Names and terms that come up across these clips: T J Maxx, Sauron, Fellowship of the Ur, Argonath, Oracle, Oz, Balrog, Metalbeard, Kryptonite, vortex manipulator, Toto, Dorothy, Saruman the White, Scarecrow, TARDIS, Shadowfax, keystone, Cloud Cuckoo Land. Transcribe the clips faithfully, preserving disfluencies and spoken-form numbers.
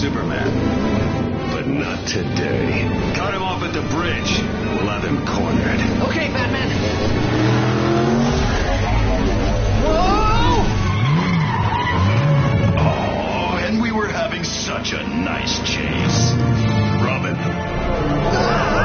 Superman. But not today. Cut him off at the bridge. We'll have him cornered. Okay, Batman. Whoa! Oh, and we were having such a nice chase. Robin. Ah!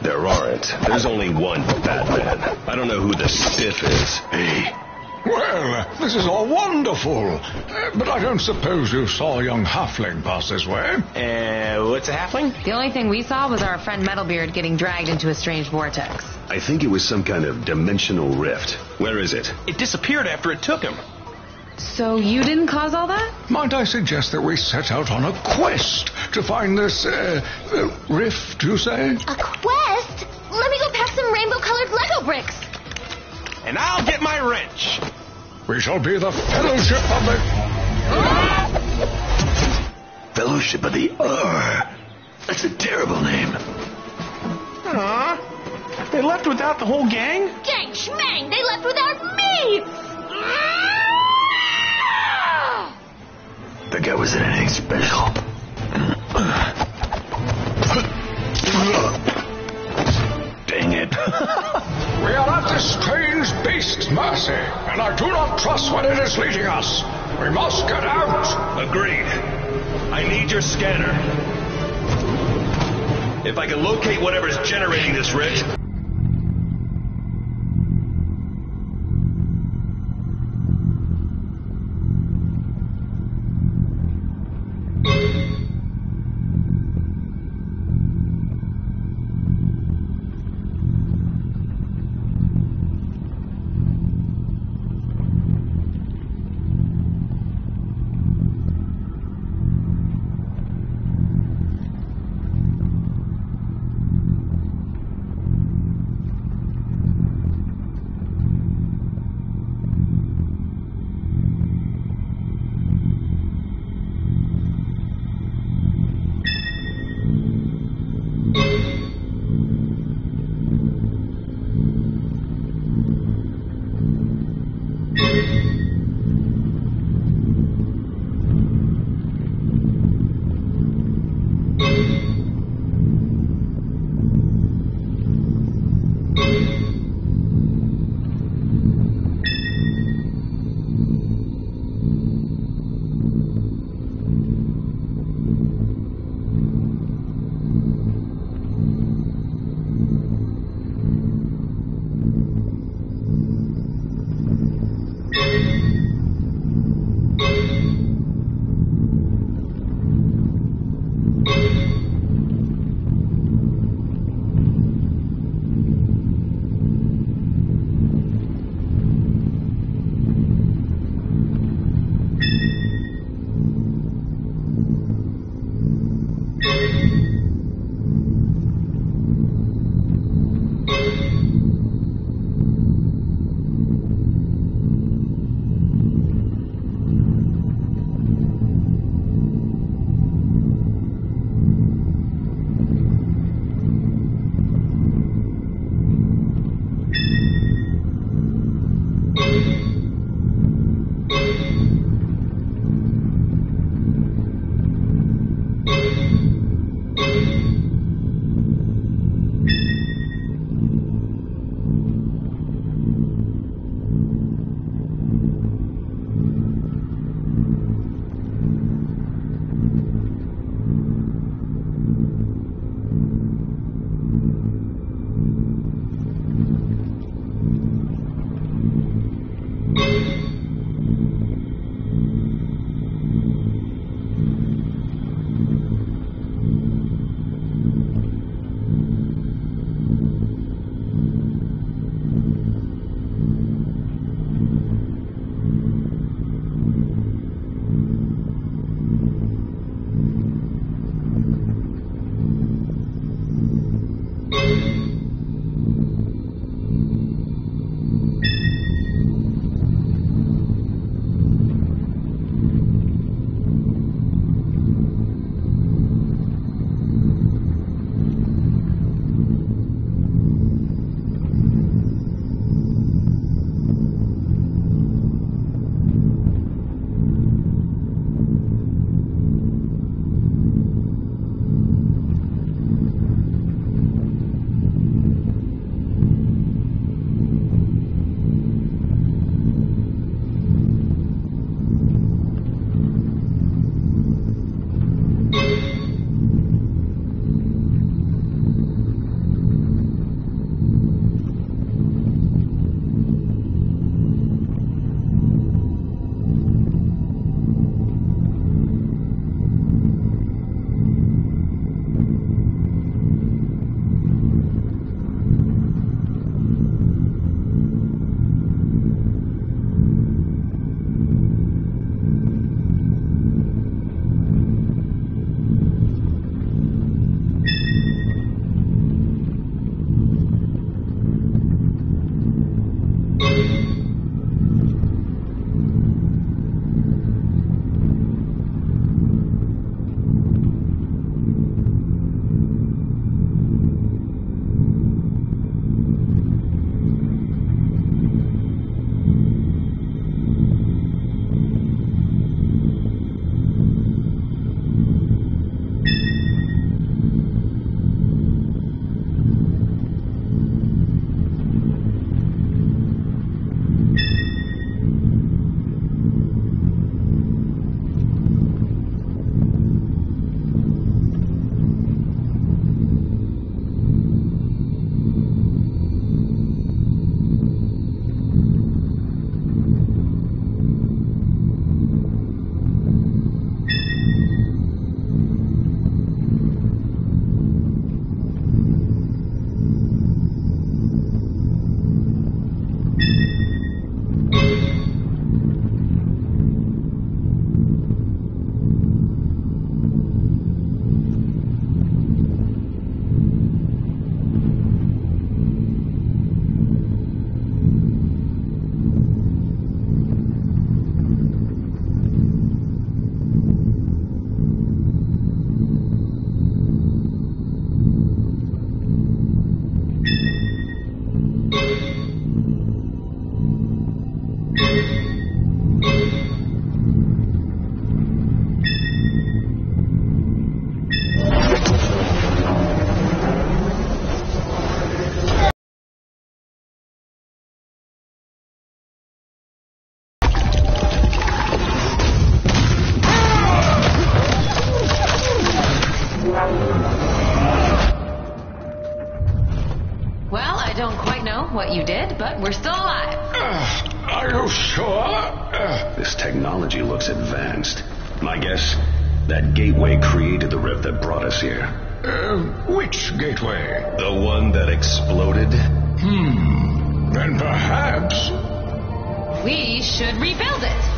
There aren't. There's only one Batman. I don't know who the stiff is. Hey, Well, this is all wonderful. Uh, but I don't suppose you saw a young halfling pass this way. Uh, what's a halfling? The only thing we saw was our friend Metalbeard getting dragged into a strange vortex. I think it was some kind of dimensional rift. Where is it? It disappeared after it took him. So you didn't cause all that? Might I suggest that we set out on a quest to find this, uh, uh rift, you say? A quest? Let me go pack some rainbow-colored Lego bricks. And I'll get my wrench. We shall be the Fellowship of the... Ah! Fellowship of the Ur. That's a terrible name. Aw. They left without the whole gang? Gang schmang, they left without me! Ah! I think I was in anything special. Dang it. We are at this strange beast's mercy, and I do not trust what it is leading us. We must get out. Agreed. I need your scanner. If I can locate whatever's generating this rift. Well, I don't quite know what you did, but we're still alive. Uh, are you sure? Uh, this technology looks advanced. My guess, that gateway created the rev that brought us here. Uh, which gateway? The one that exploded. Hmm, then perhaps... we should rebuild it.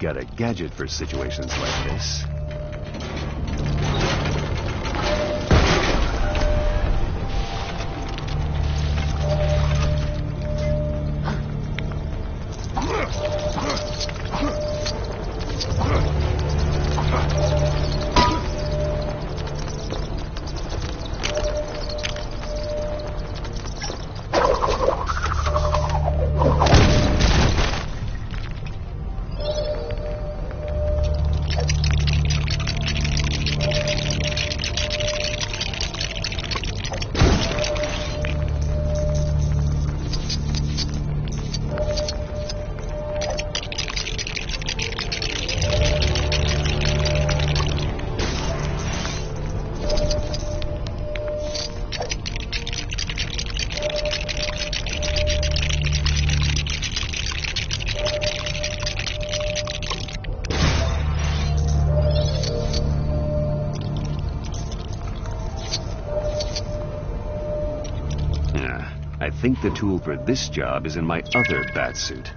Got a gadget for situations like this. I think the tool for this job is in my other bat suit.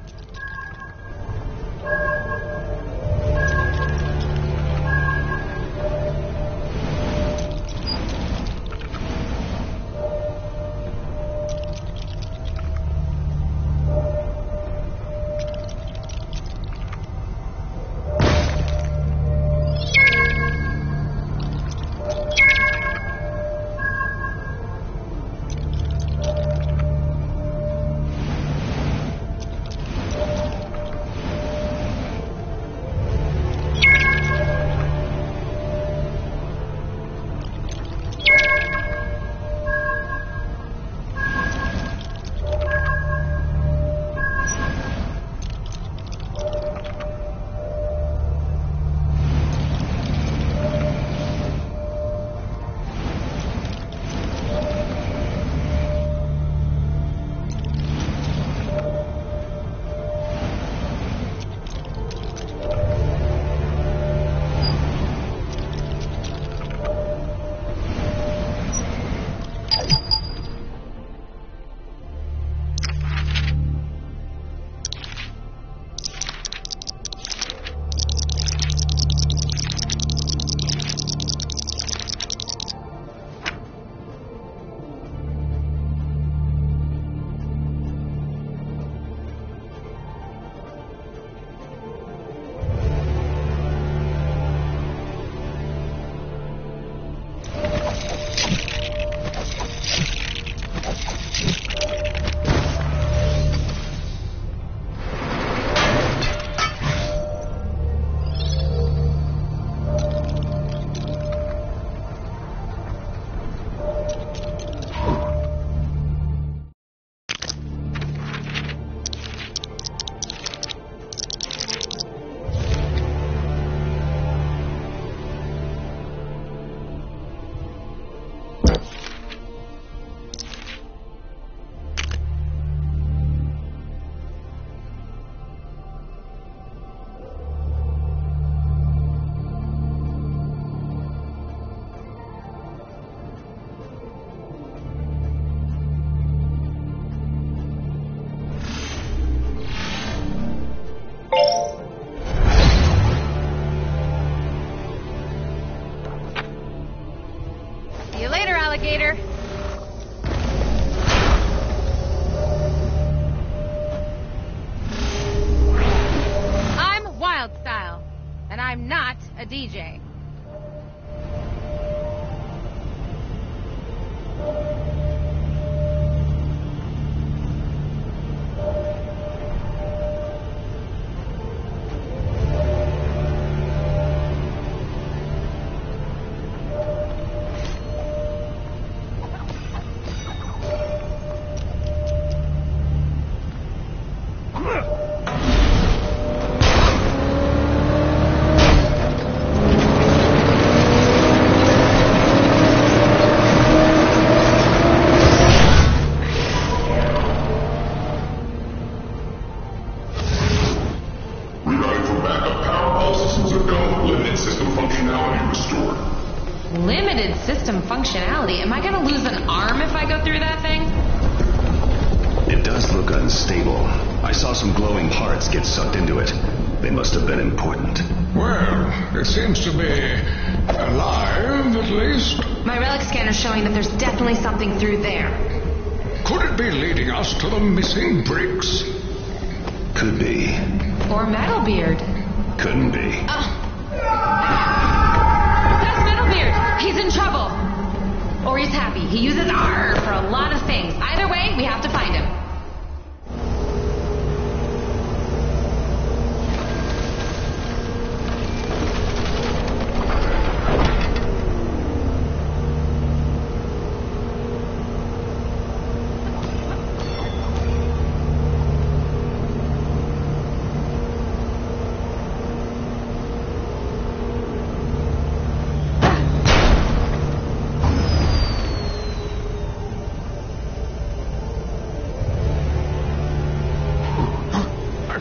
D J. Missing bricks? Could be. Or Metalbeard. Couldn't be. Oh. That's Metalbeard. He's in trouble. Or he's happy. He uses R for a lot of things. Either way, we have to find him.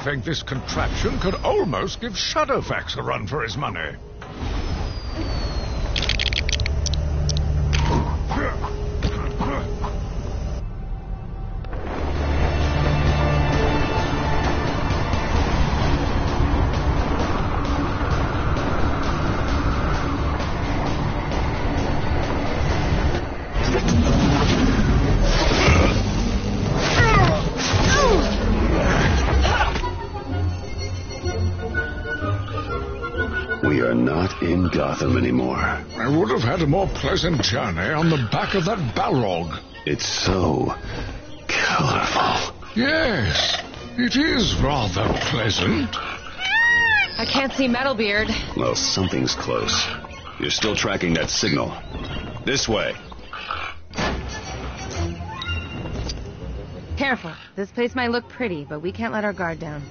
I think this contraption could almost give Shadowfax a run for his money. Anymore. I would have had a more pleasant journey on the back of that Balrog. It's so colorful. Yes, it is rather pleasant. I can't see Metalbeard. Well, something's close. You're still tracking that signal. This way. Careful. This place might look pretty, but we can't let our guard down.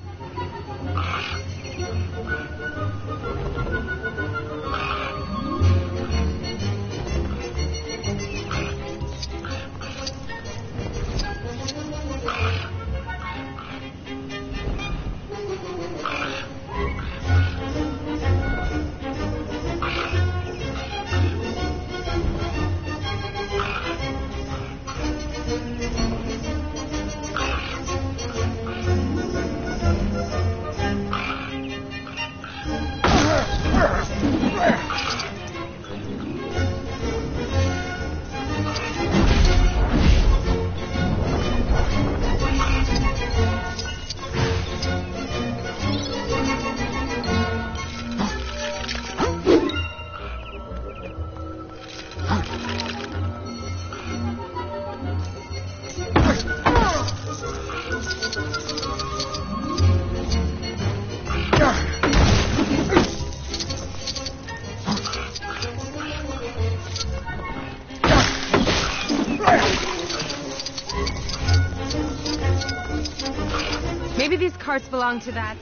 Parts belong to that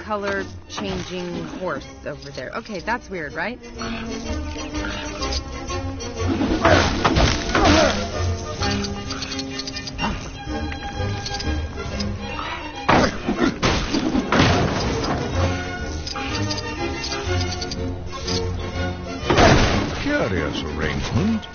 color-changing horse over there. Okay, that's weird, right? Curious arrangement.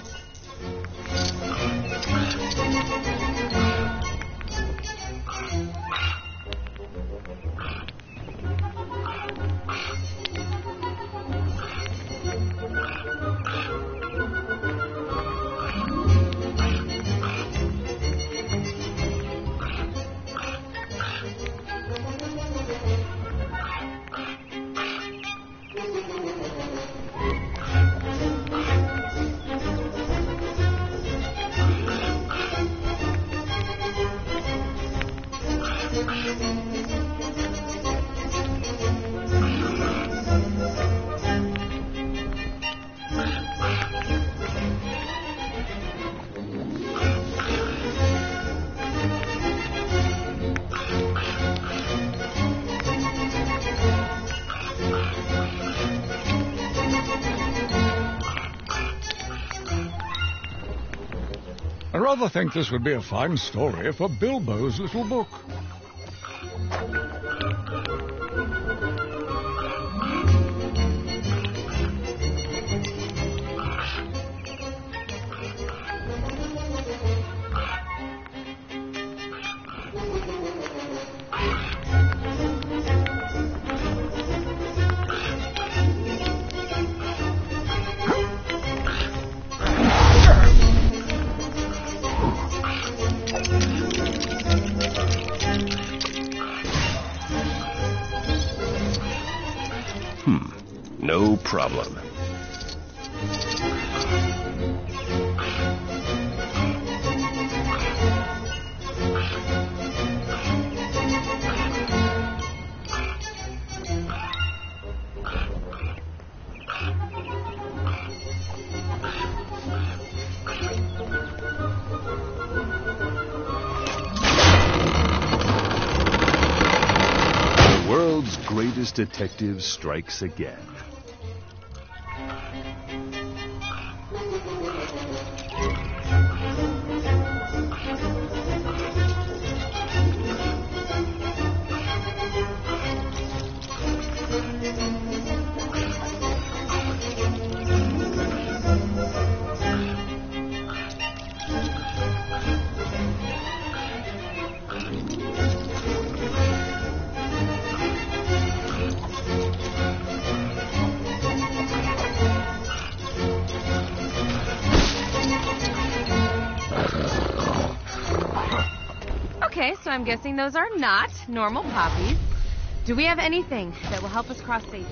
I rather think this would be a fine story for Bilbo's little book. No problem. The world's greatest detective strikes again. I'm guessing those are not normal poppies. Do we have anything that will help us cross safely?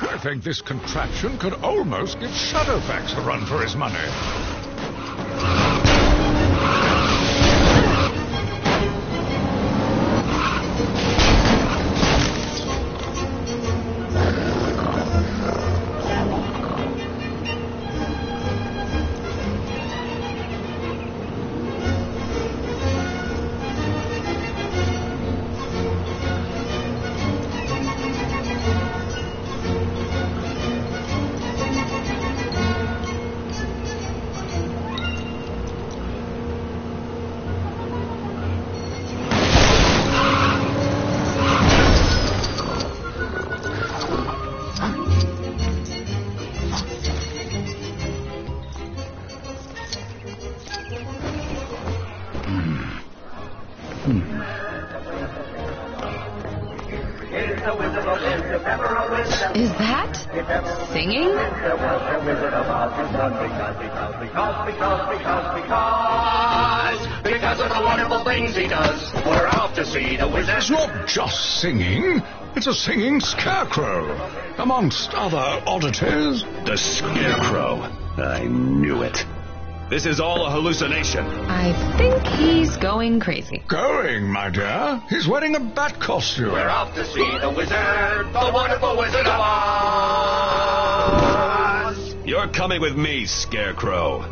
I think this contraption could almost give Shadowfax a run for his money. Is that singing? Because of the wonderful things he does, we're out to see the wizard. It's not just singing, it's a singing scarecrow. Amongst other oddities, the scarecrow. I knew it. This is all a hallucination. I think he's going crazy. Going, my dear? He's wearing a bat costume. We're off to see the wizard, the wonderful Wizard of Oz. You're coming with me, Scarecrow.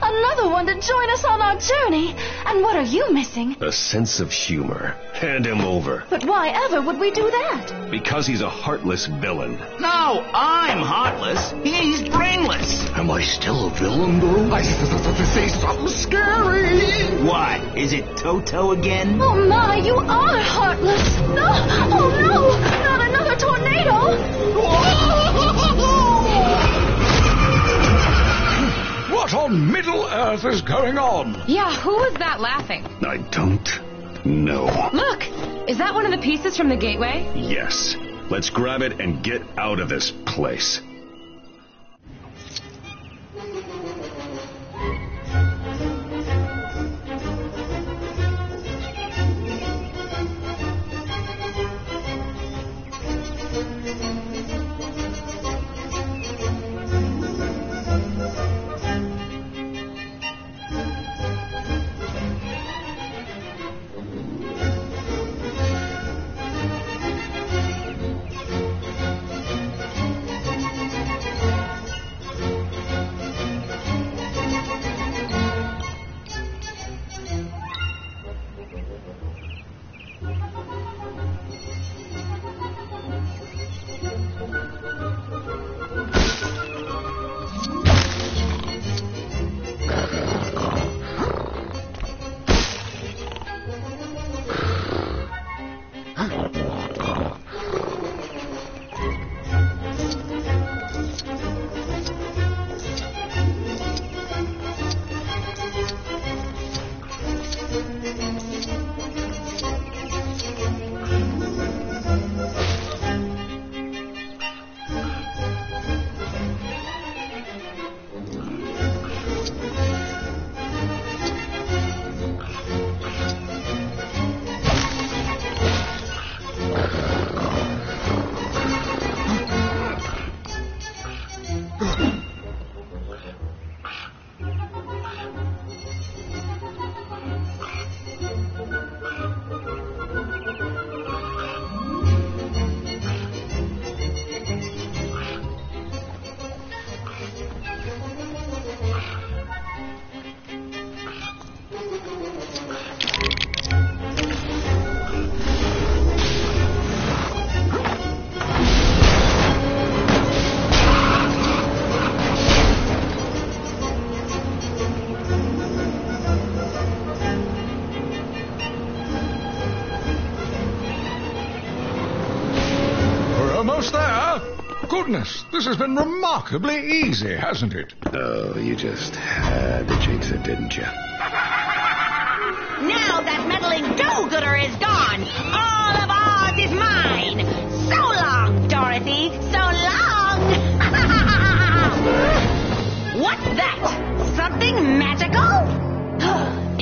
Another one to join us on our journey. And what are you missing? A sense of humor. Hand him over. But why ever would we do that? Because he's a heartless villain. No, I'm heartless. He's brainless. Am I still a villain, though? I say something scary. What? Is it Toto again? Oh, my, you are heartless. No, oh, no, not another tornado. What on Middle Earth is going on? Yeah, who was that laughing? I don't know. Look, is that one of the pieces from the gateway? Yes. Let's grab it and get out of this place. almost there. Goodness, this has been remarkably easy, hasn't it? Oh, you just had to jinx it, didn't you? Now that meddling do-gooder is gone, all of Oz is mine. So long, Dorothy. So long. What's that? Something magical?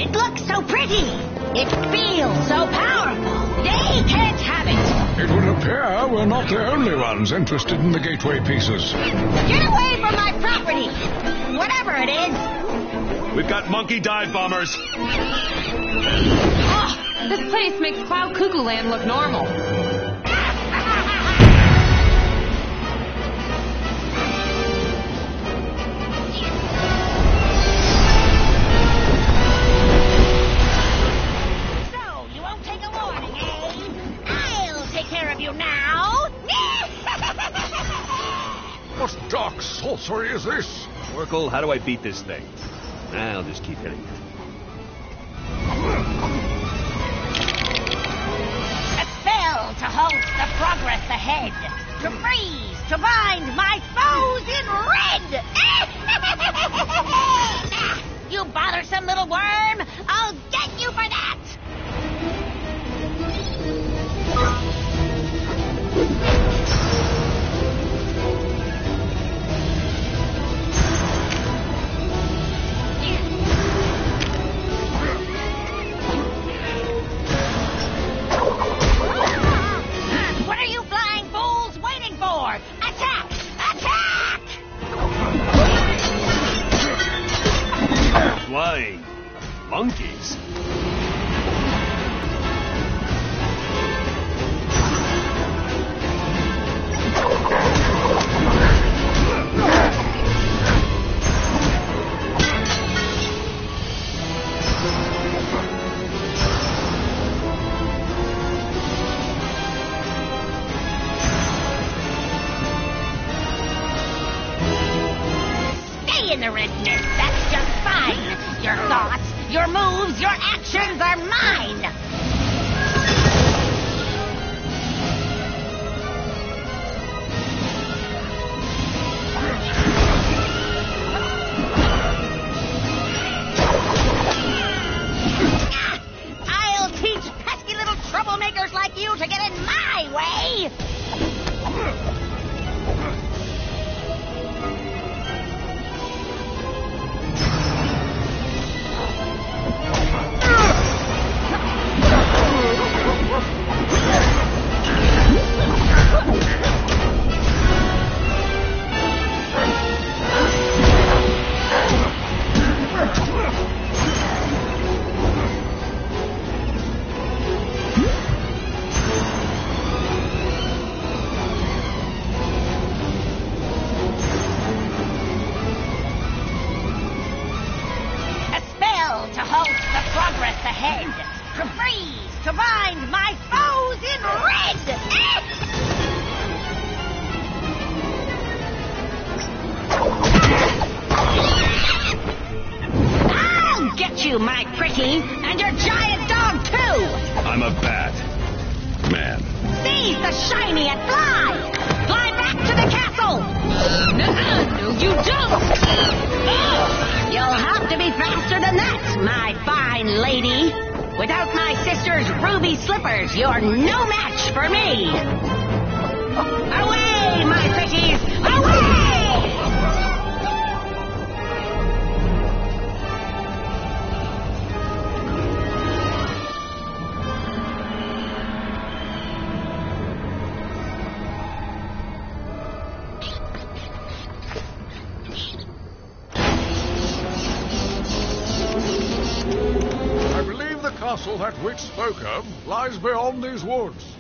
It looks so pretty. It feels so powerful. They can't have it. It would appear we're not the only ones interested in the gateway pieces. Get away from my property. Whatever it is. We've got monkey dive bombers. Oh, this place makes Cloud Cuckoo Land look normal. So, you won't take a warning, eh? I'll take care of you now. What dark sorcery is this? Oracle, how do I beat this thing? I'll just keep hitting it. To halt the progress ahead, to freeze, to bind my foes in red! Ah, you bothersome little worm! I'll get you for that! Flying monkeys. Stay in the red mist. That's just fine. Your thoughts, your moves, your actions are mine! I'll teach pesky little troublemakers like you to get in my way! That witch spoke of lies beyond these woods.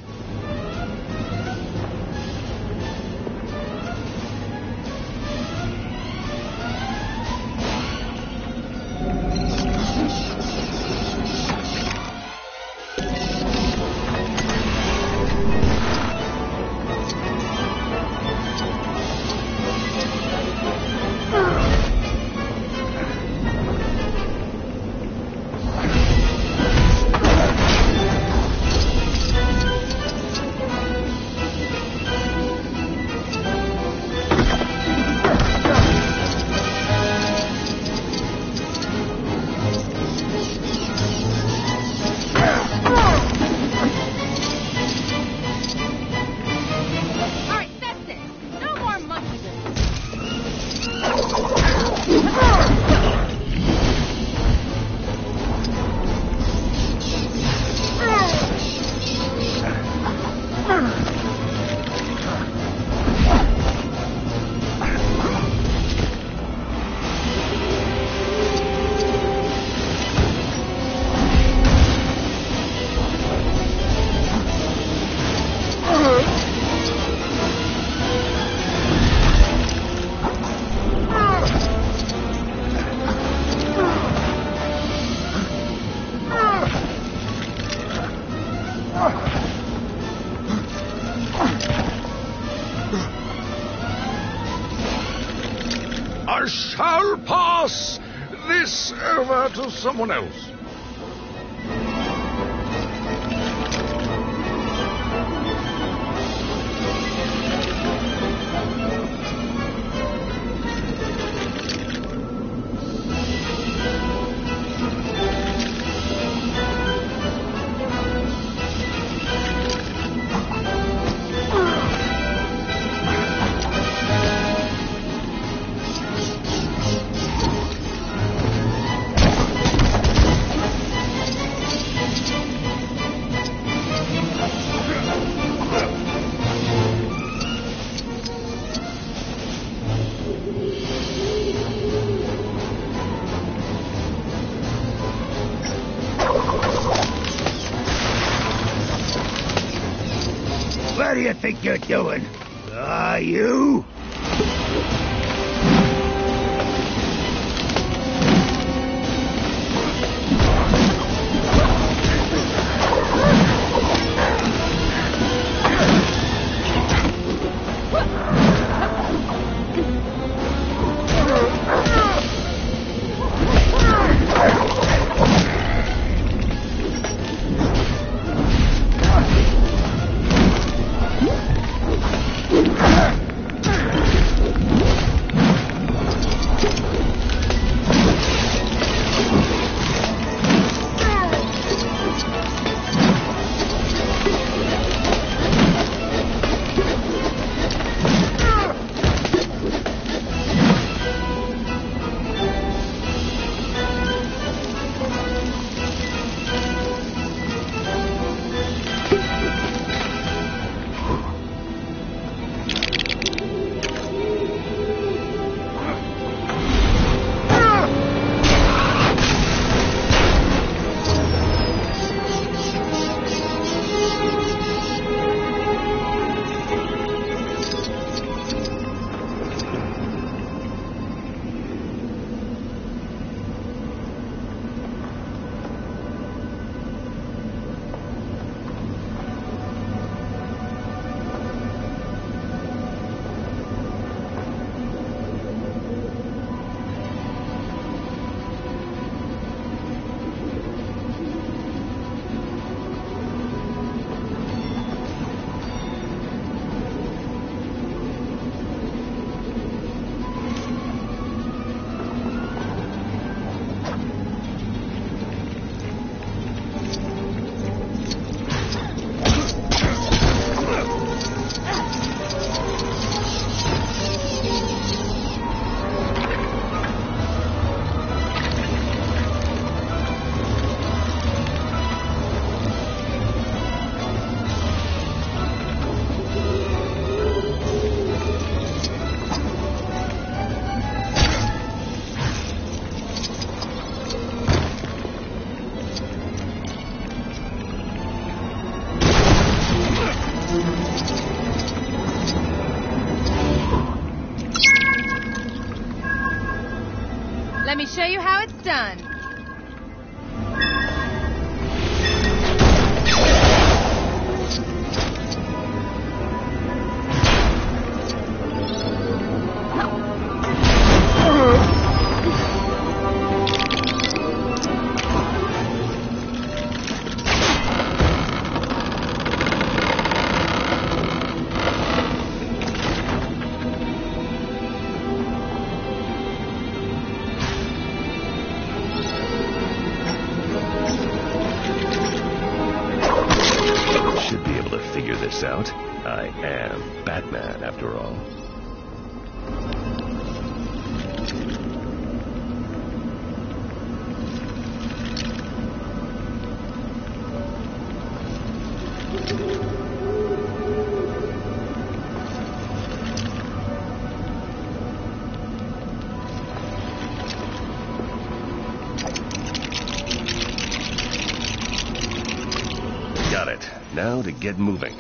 this over to someone else. What do you think you're doing? Are you? Let me show you how it's done. Now to get moving.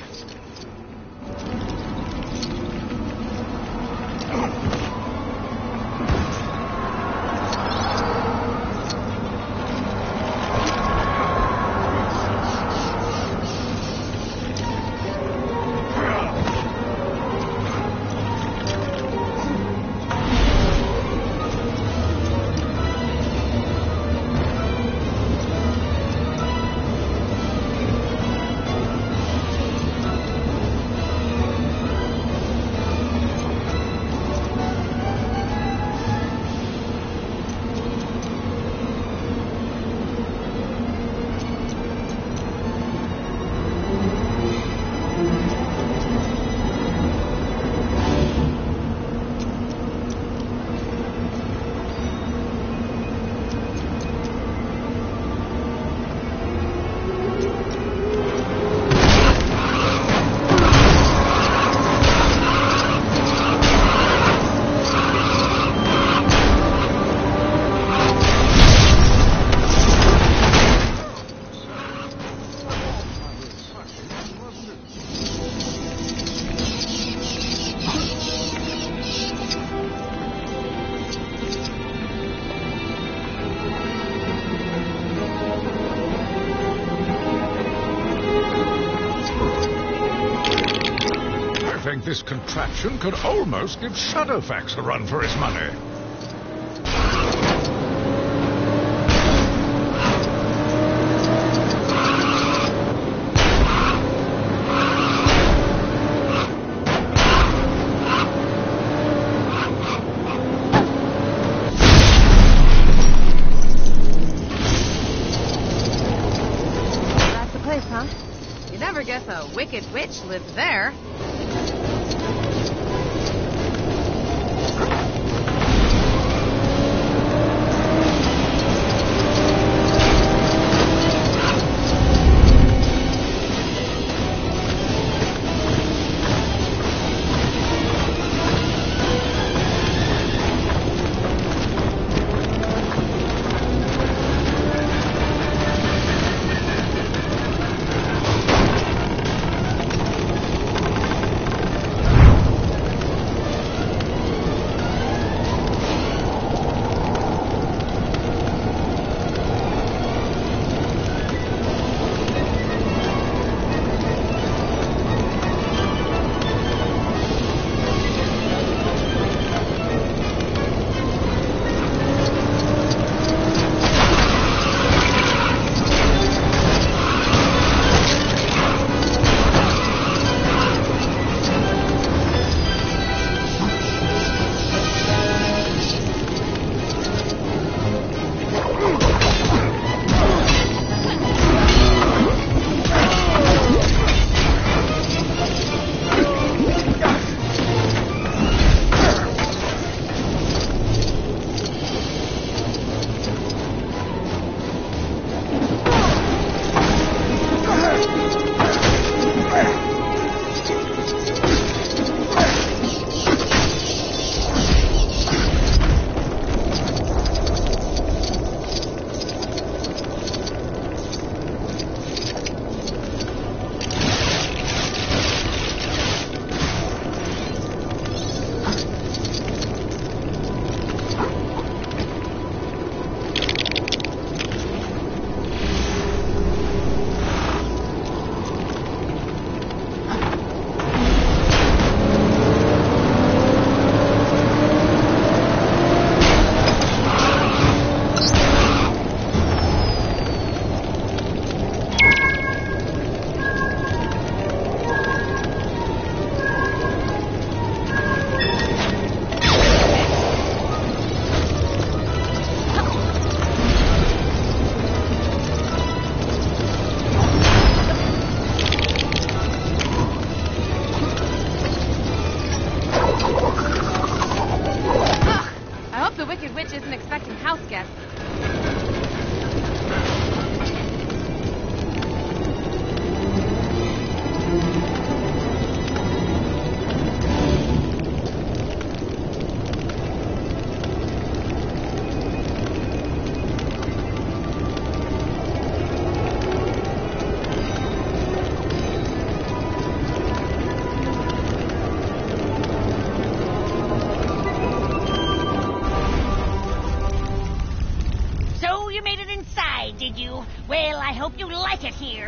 think this contraption could almost give Shadowfax a run for his money. Wicked witch lives there.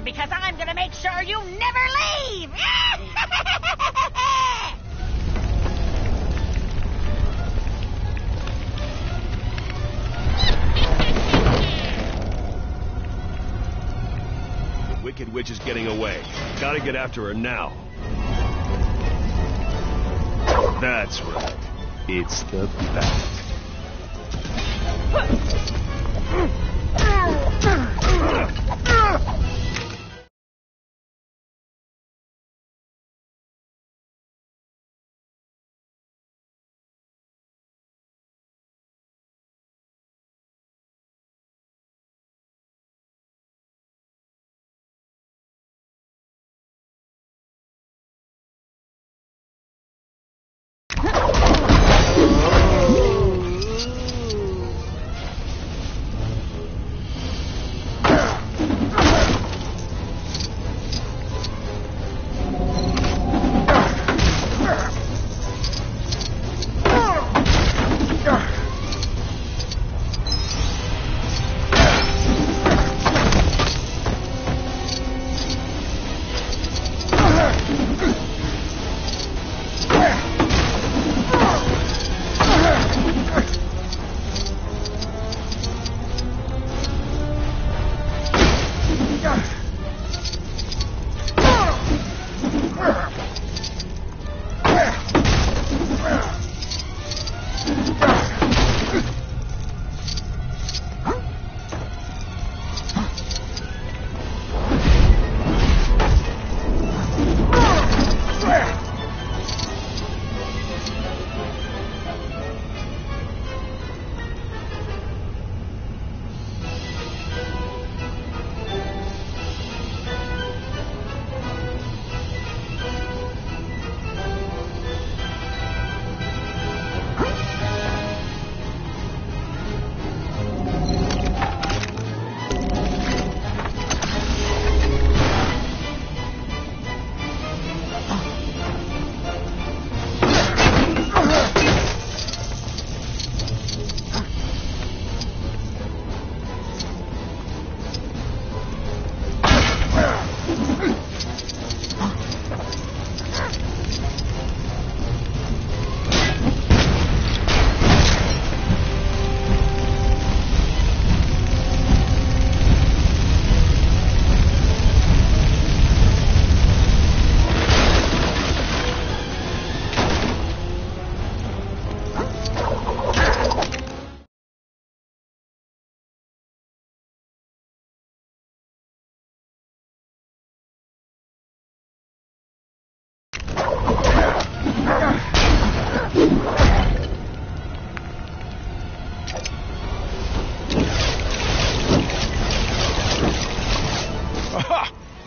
Because I'm going to make sure you never leave! The Wicked Witch is getting away. Gotta get after her now. That's right. It's the bat.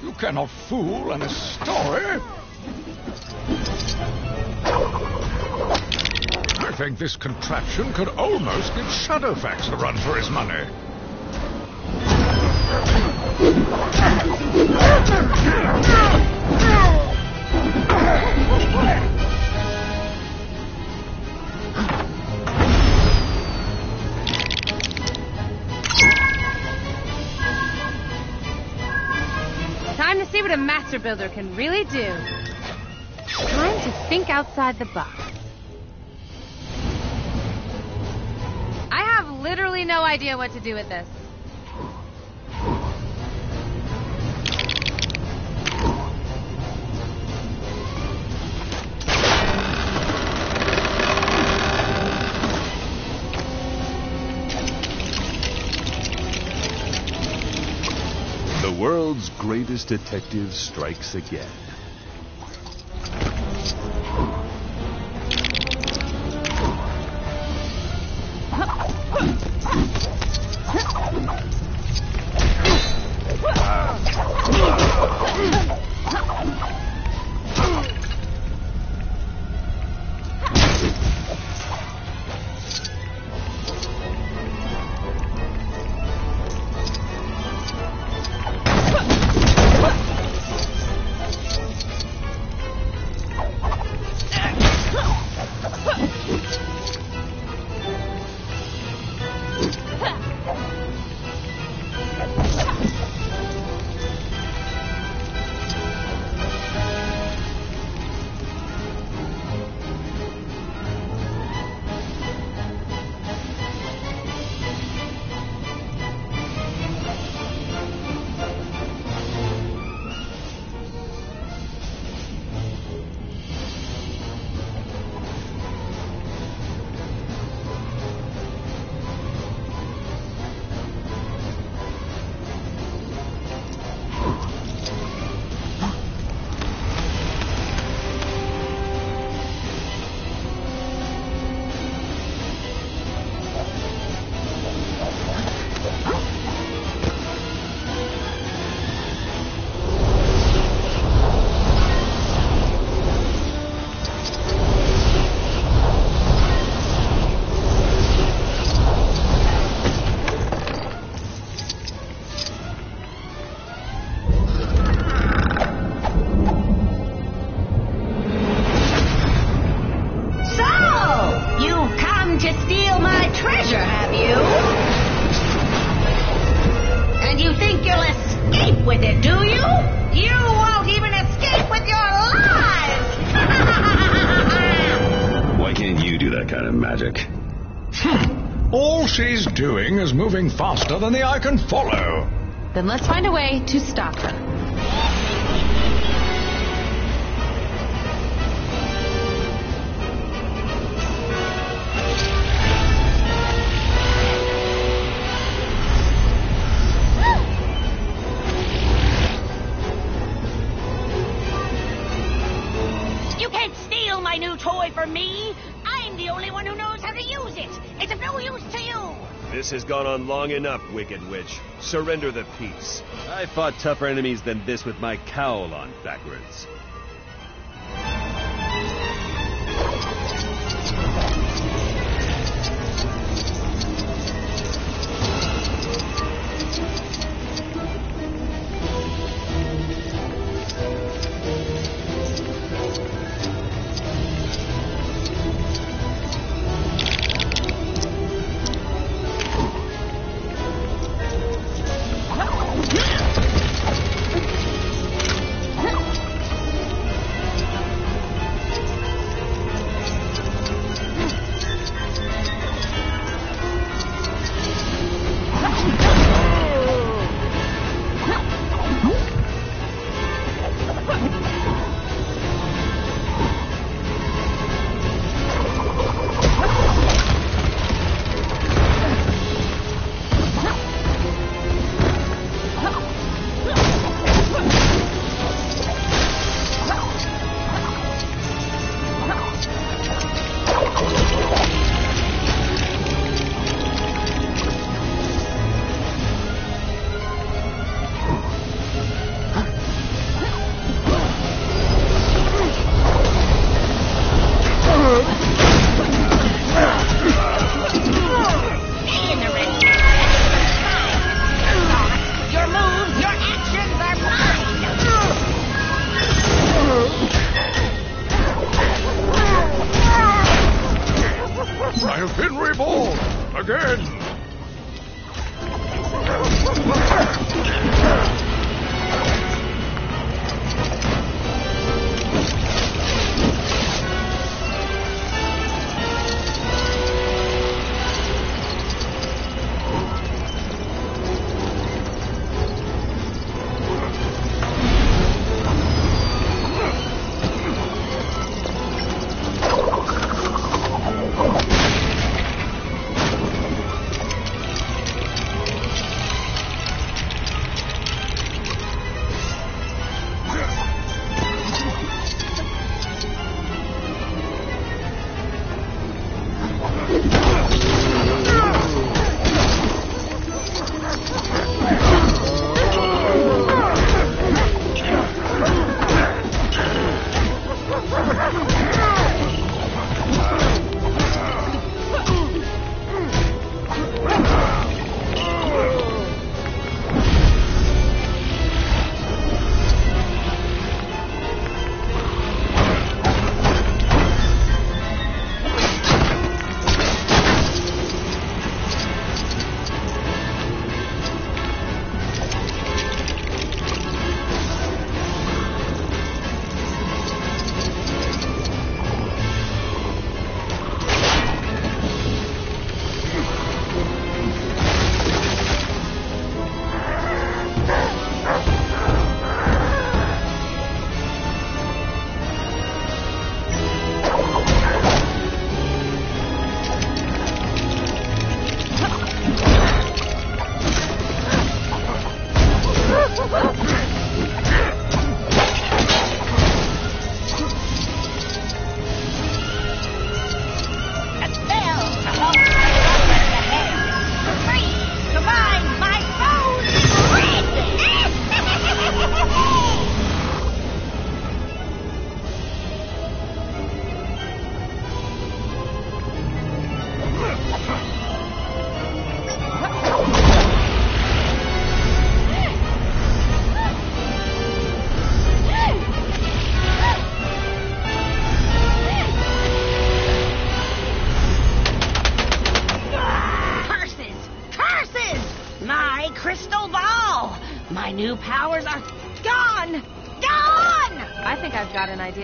You cannot fool an Astori. I think this contraption could almost give Shadowfax a run for his money. Time to see what a master builder can really do. Time to think outside the box. I have literally no idea what to do with this. The world's greatest detective strikes again. Doing is moving faster than the eye can follow. Then let's find a way to stop her. You can't steal my new toy from me. I'm the only one who knows how to use it. It's of no use to you. This has gone on long enough, Wicked Witch. Surrender the peace. I fought tougher enemies than this with my cowl on backwards. Again!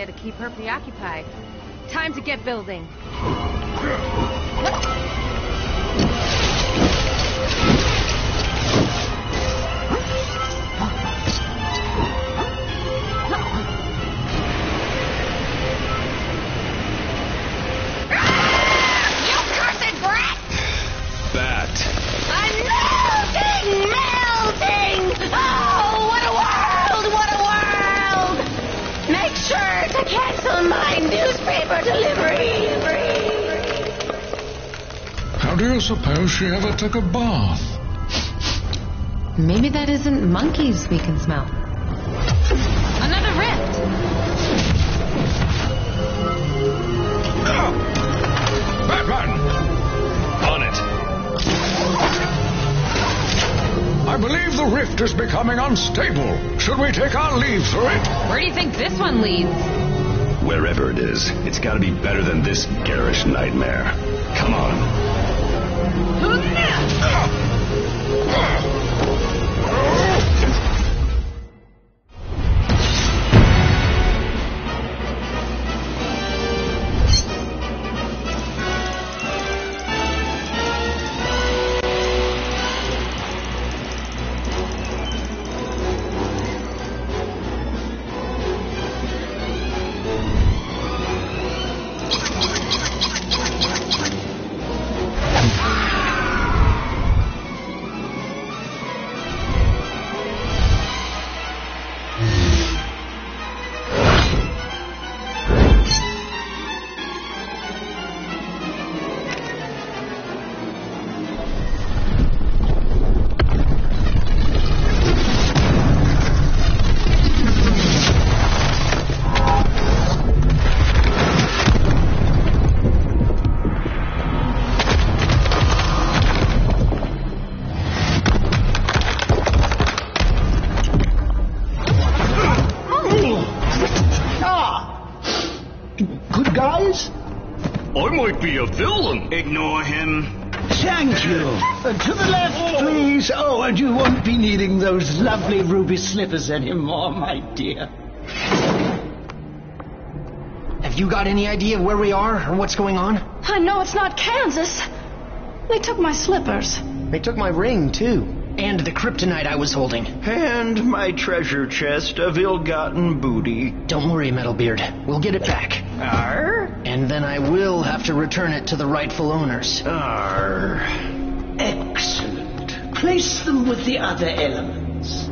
To keep her preoccupied. Time to get building. Suppose she ever took a bath. Maybe that isn't monkeys we can smell. Another rift! Batman! On it. I believe the rift is becoming unstable. Should we take our leave through it? Where do you think this one leads? Wherever it is, it's got to be better than this garish nightmare. Come on. Be a villain. Ignore him. Thank you. Uh, to the left, please. Oh, and you won't be needing those lovely ruby slippers anymore, my dear. Have you got any idea of where we are or what's going on? I know it's not Kansas. They took my slippers. They took my ring, too. And the kryptonite I was holding. And my treasure chest of ill-gotten booty. Don't worry, Metalbeard. We'll get it back. Arr? And then I will have to return it to the rightful owners. Arr. Excellent. Place them with the other elements.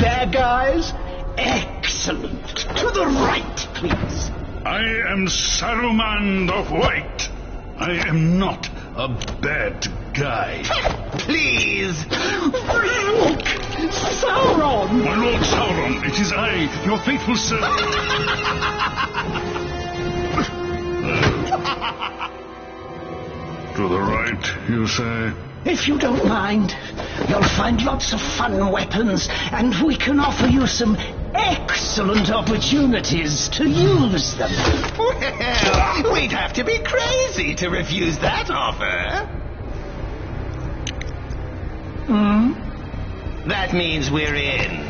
There, guys. Excellent. To the right, please. I am Saruman the White. I am not a bad guy. Please! Rank! Sauron! My Lord Sauron, it is I, your faithful servant. uh, to the right, you say? If you don't mind, you'll find lots of fun weapons, and we can offer you some excellent opportunities to use them. Well, we'd have to be crazy to refuse that offer. Hmm? That means we're in.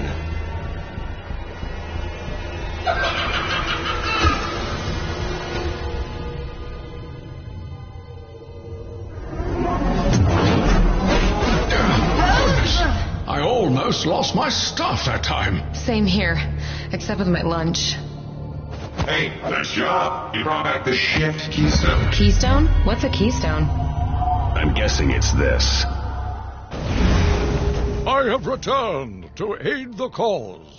I almost lost my stuff that time. Same here, except with my lunch. Hey, nice job. You brought back the shift keystone. Keystone? What's a keystone? I'm guessing it's this. I have returned to aid the cause.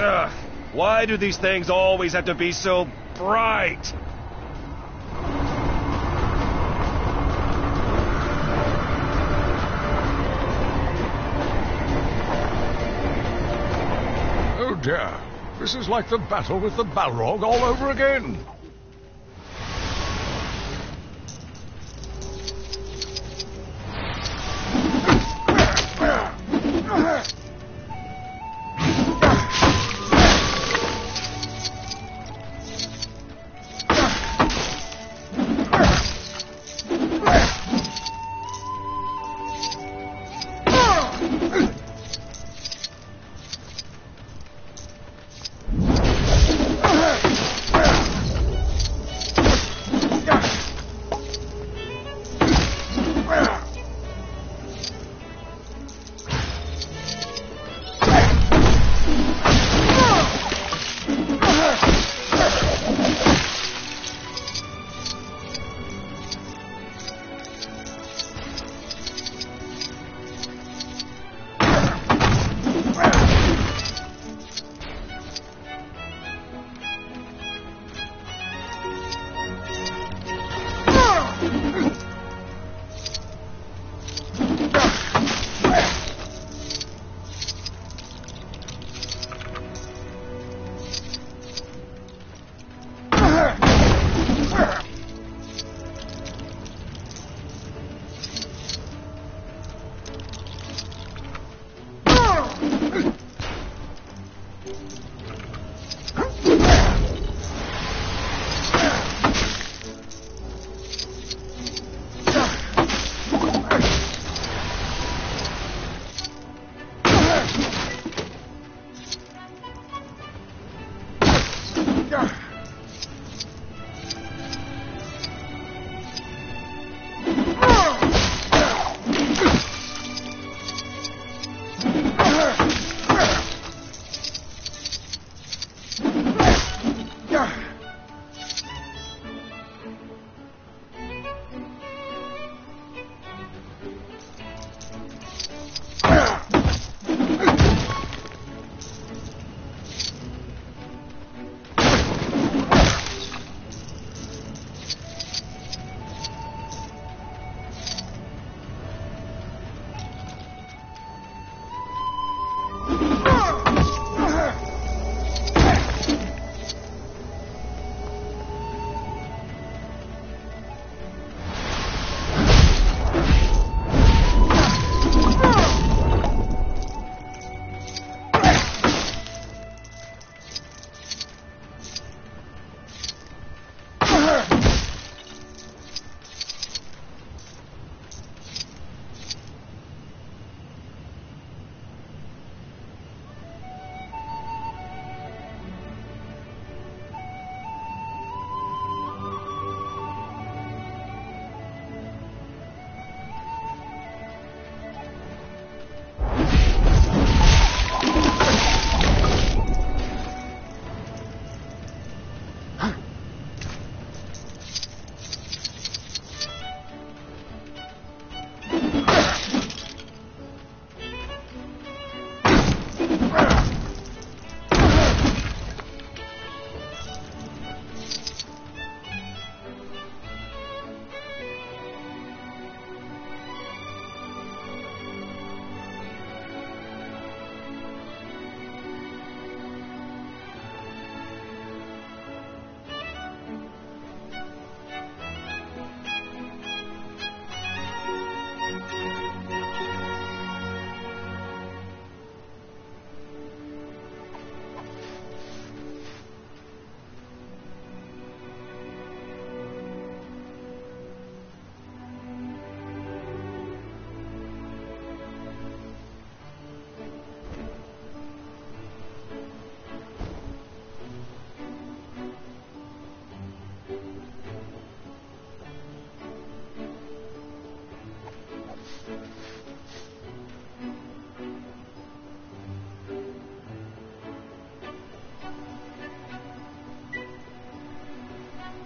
Ugh, why do these things always have to be so bright? Oh dear, this is like the battle with the Balrog all over again.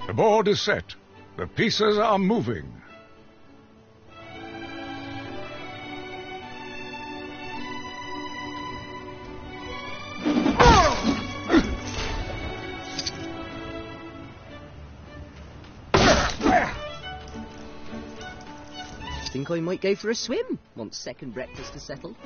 The board is set. The pieces are moving. Oh! I might go for a swim once second breakfast is settled.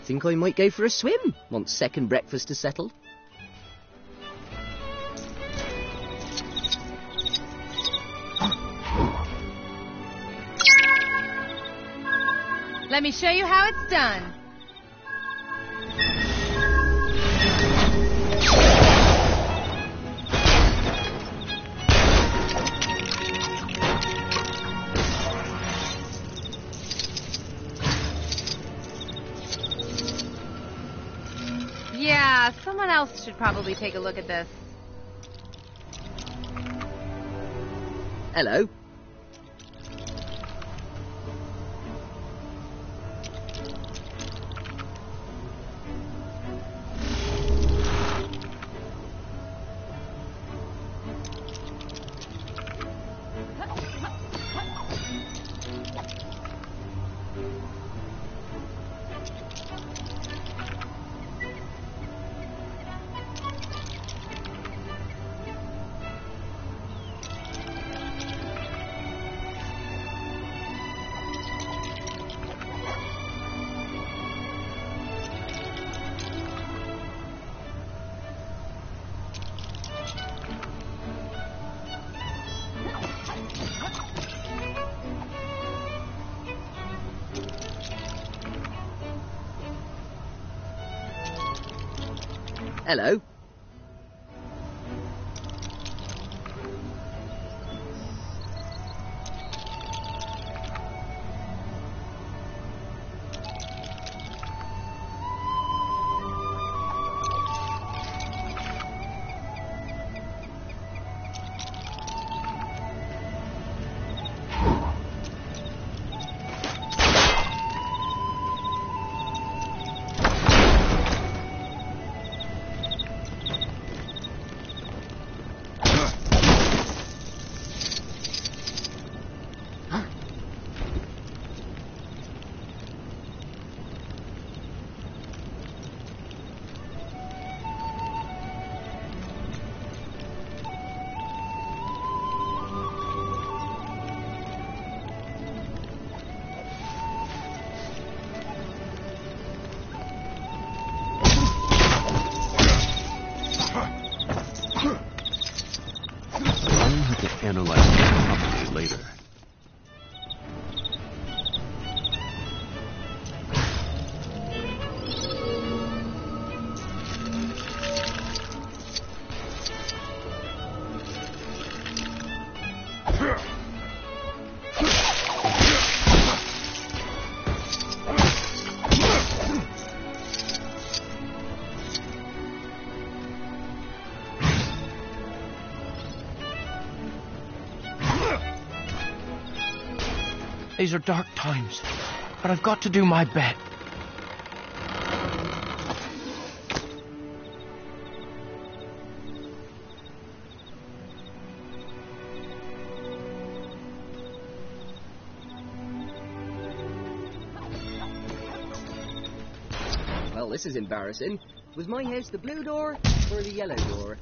I think I might go for a swim once second breakfast is settled. Let me show you how it's done. Should probably take a look at this. Hello. Hello. These are dark times, but I've got to do my best. Well, this is embarrassing. Was my house the blue door, for the yellow door.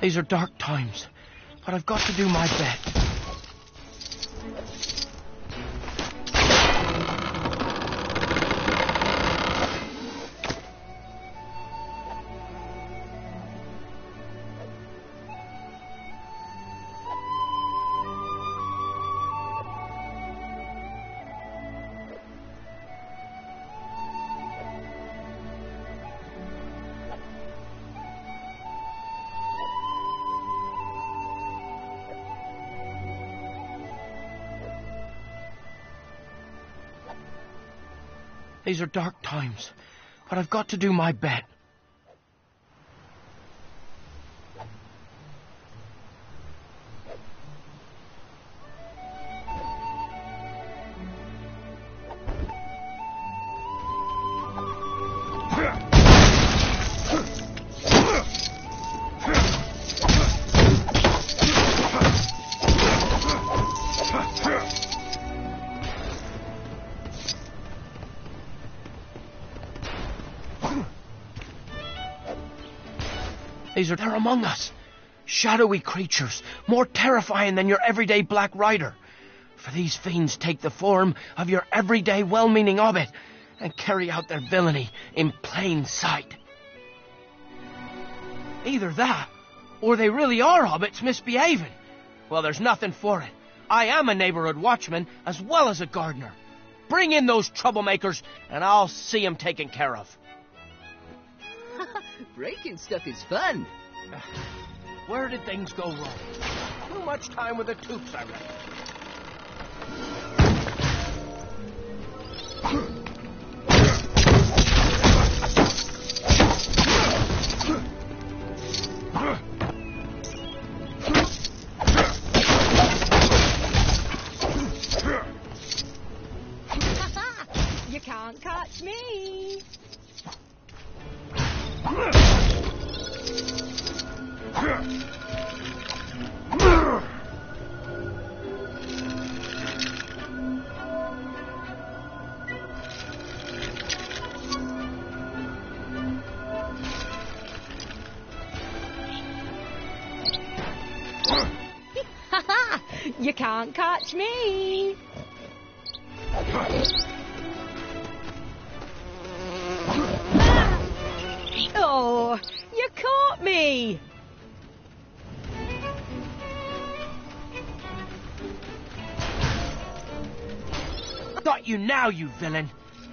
These are dark times, but I've got to do my best. These are dark times, but I've got to do my best. They're among us. Shadowy creatures, more terrifying than your everyday Black Rider. For these fiends take the form of your everyday well-meaning hobbit and carry out their villainy in plain sight. Either that, or they really are hobbits misbehaving. Well, there's nothing for it. I am a neighborhood watchman as well as a gardener. Bring in those troublemakers, and I'll see them taken care of. Breaking stuff is fun. Where did things go wrong? Too much time with the toops, I reckon. You can't catch me. You can't catch me. Oh, you caught me. Got you now, you villain.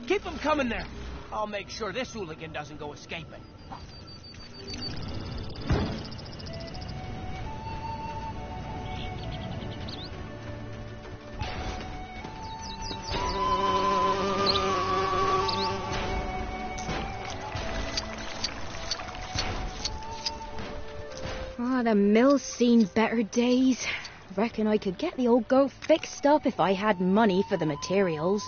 Keep them coming there. I'll make sure this hooligan doesn't go escaping. Oh, the mill's seen better days. Reckon I could get the old goat fixed up if I had money for the materials.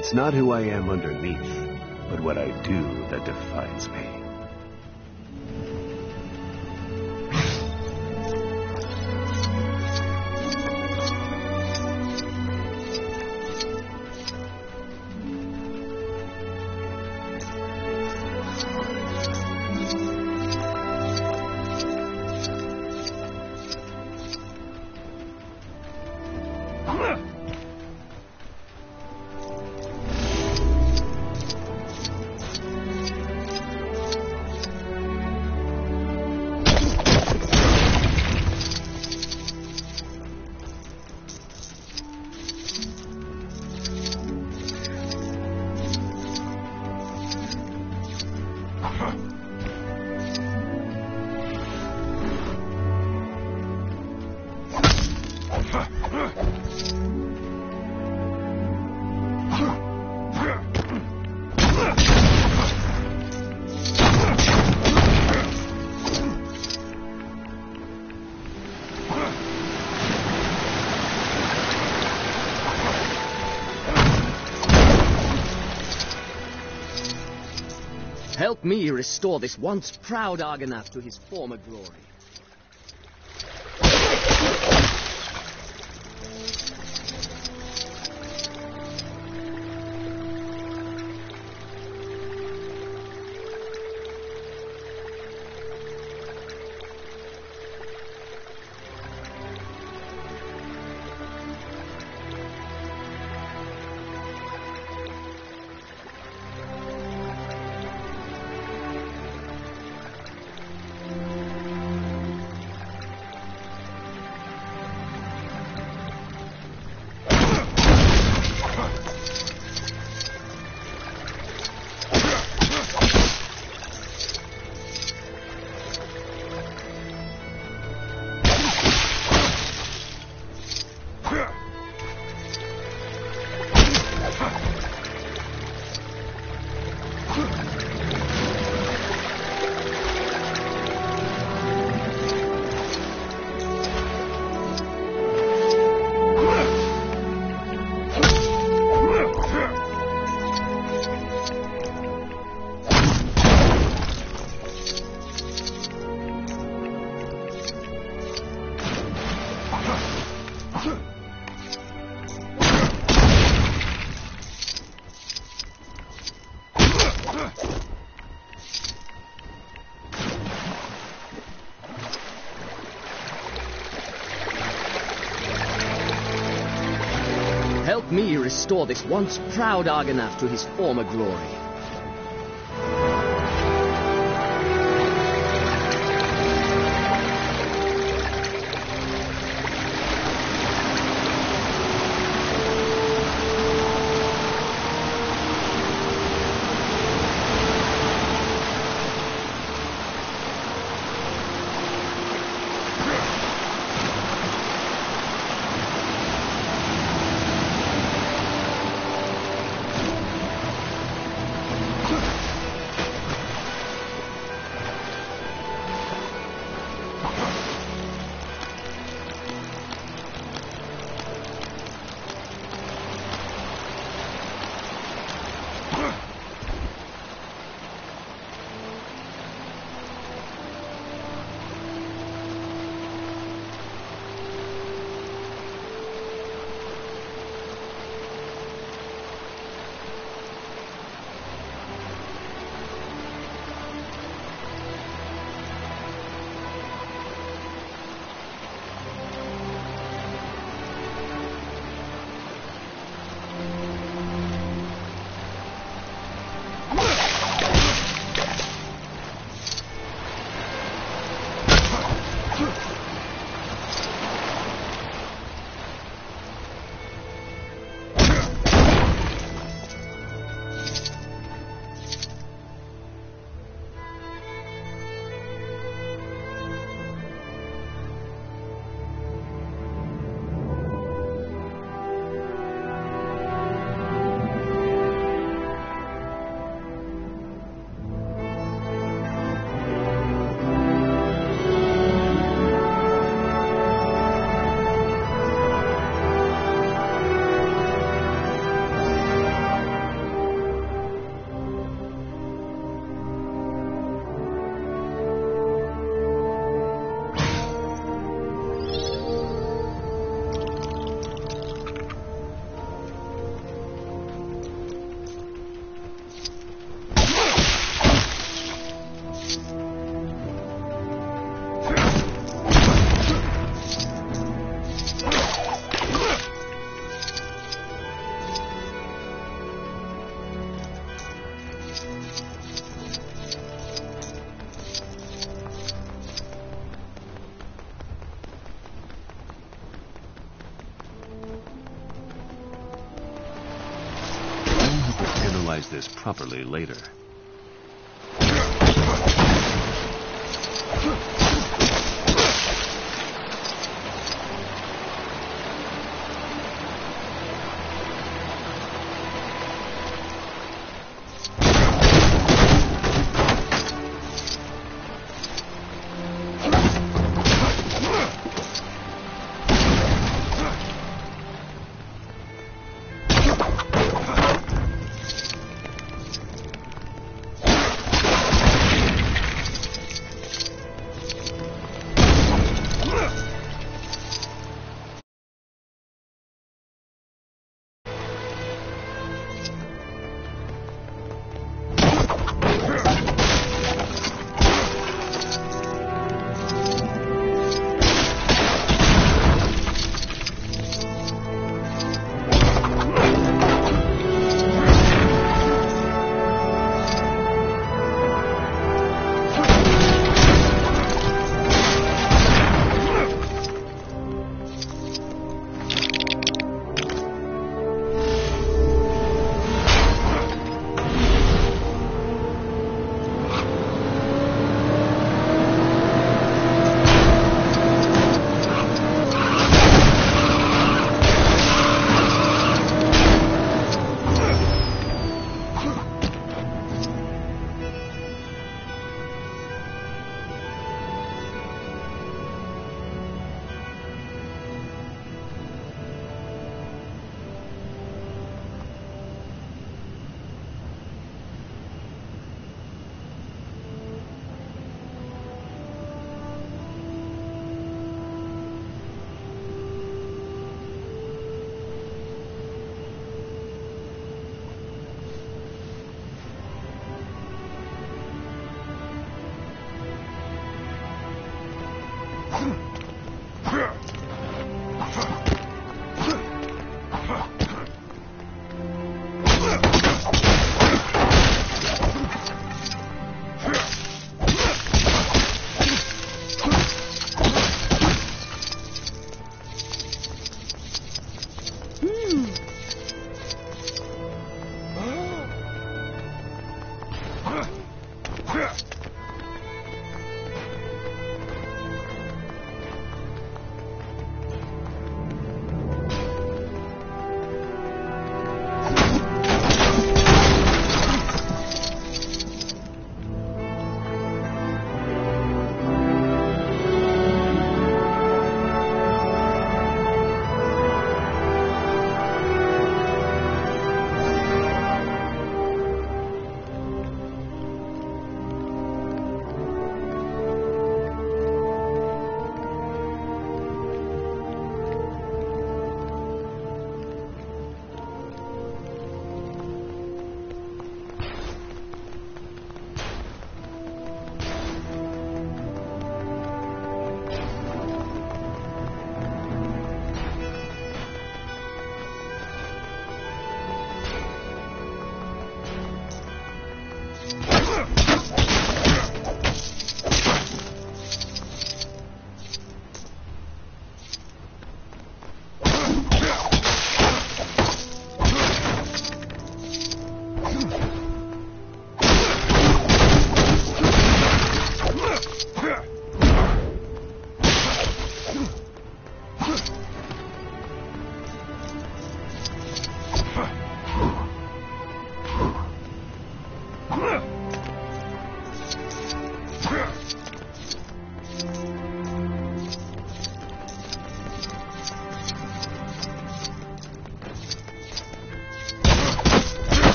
It's not who I am underneath, but what I do that defines me. Help me restore this once proud Argonath to his former glory. Me restore this once proud Argonath to his former glory. this properly later.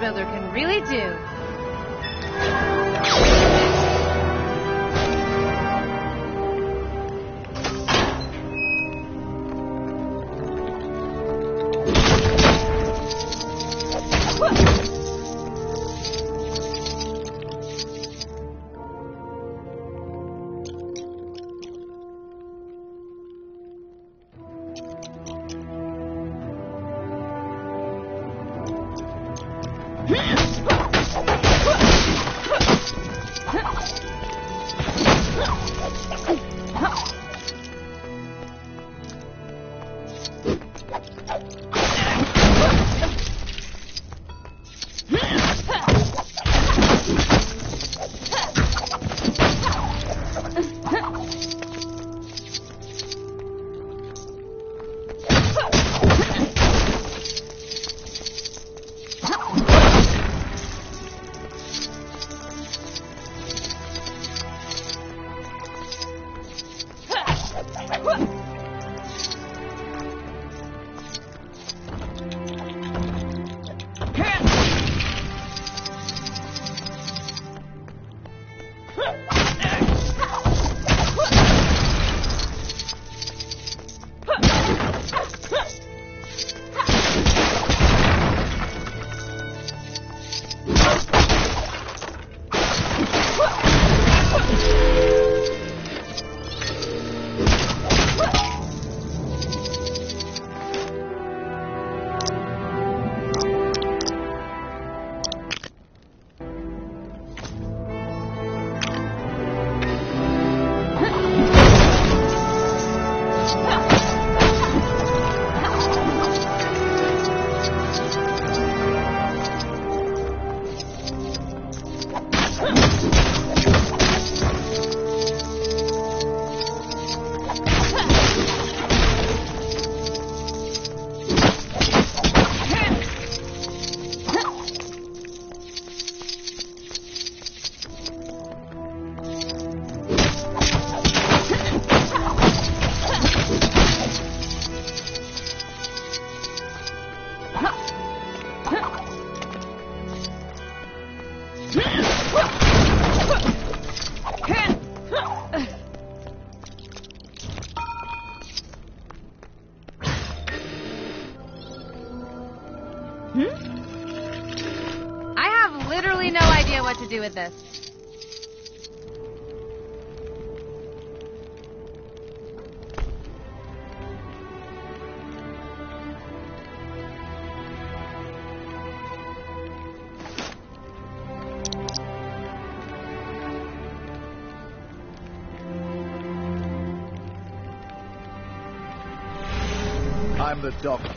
Builder can really do. With this. I'm the doctor.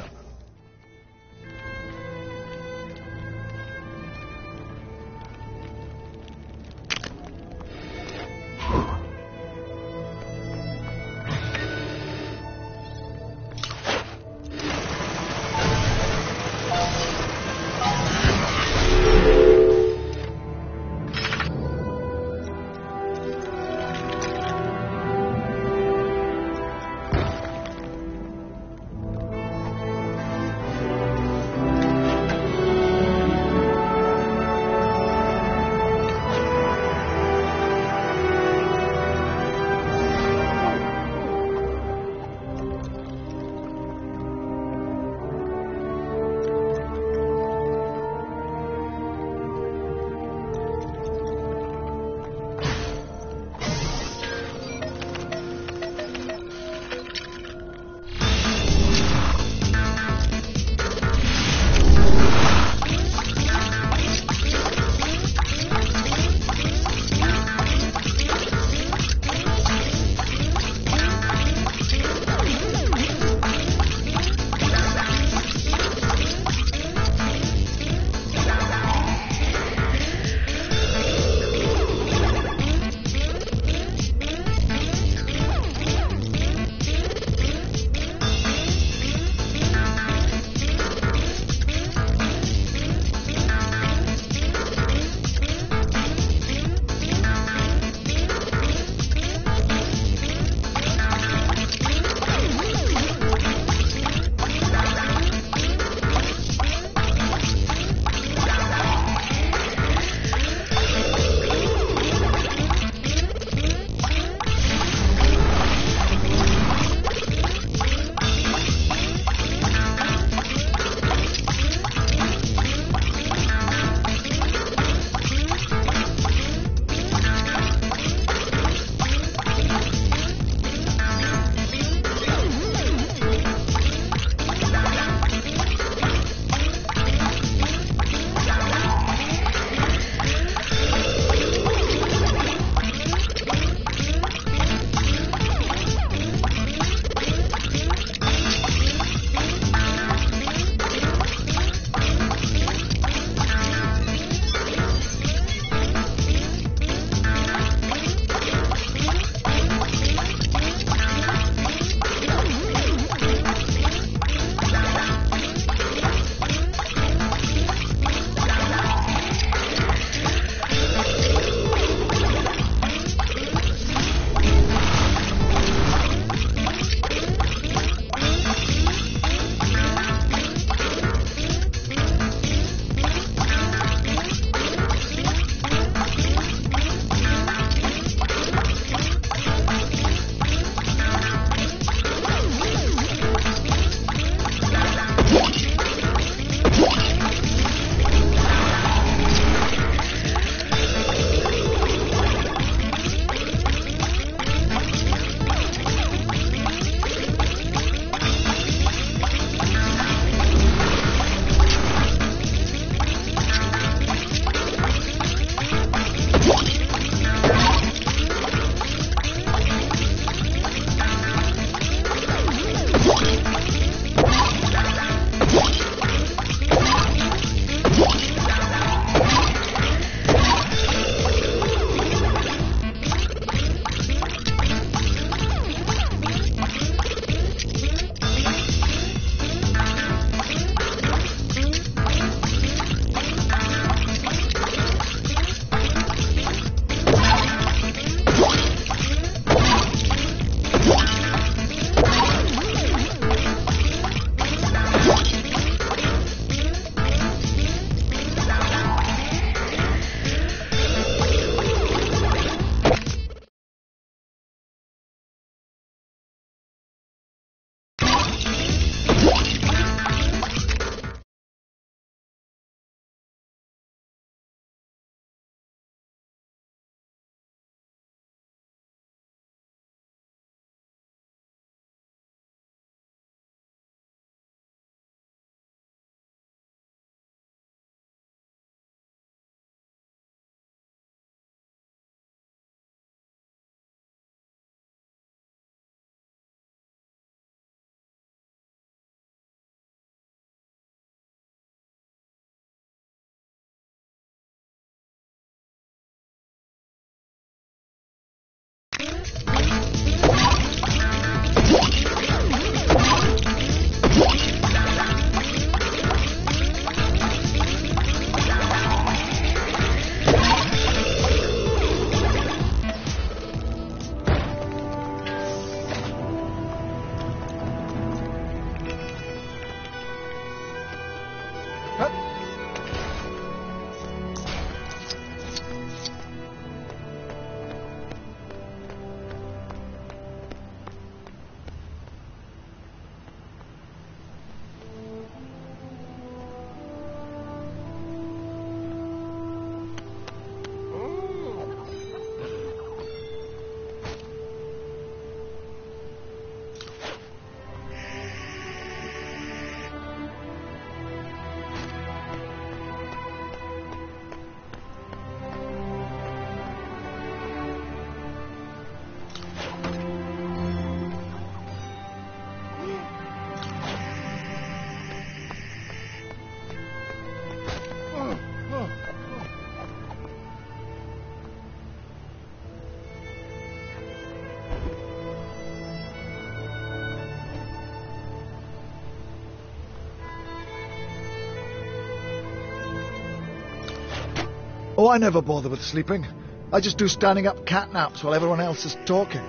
Oh, I never bother with sleeping. I just do standing up cat naps while everyone else is talking.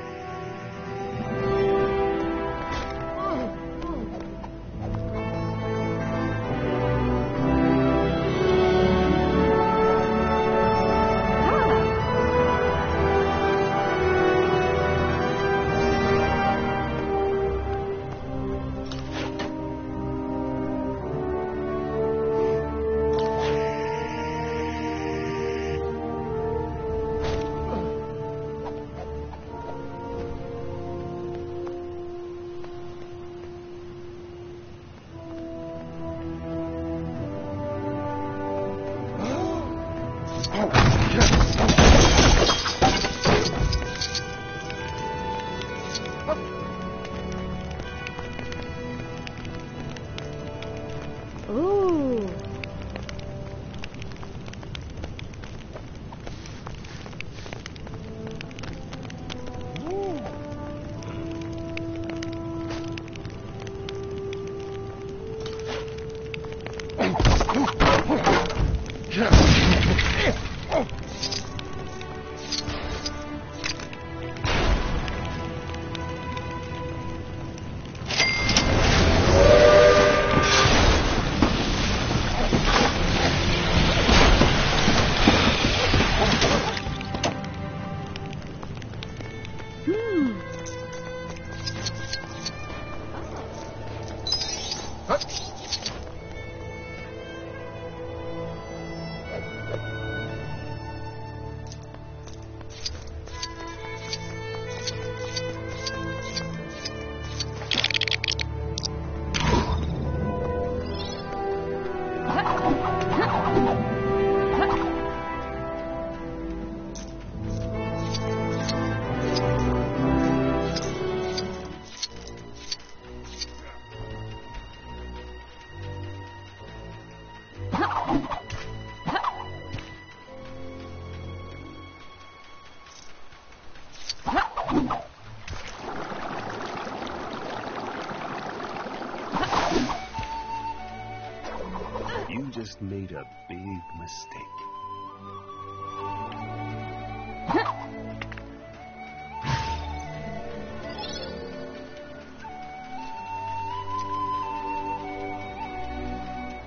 Made a big mistake.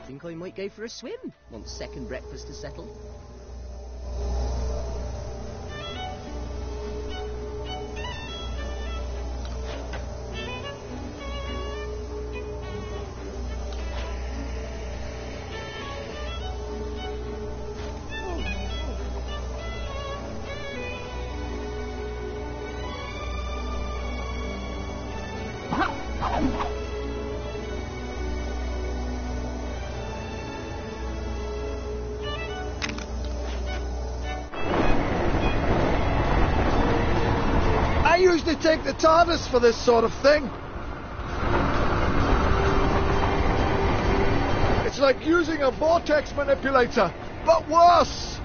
Think I might go for a swim once second breakfast is settled. Take the TARDIS for this sort of thing. It's like using a vortex manipulator, but worse!